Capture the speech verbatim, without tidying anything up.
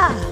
Yeah!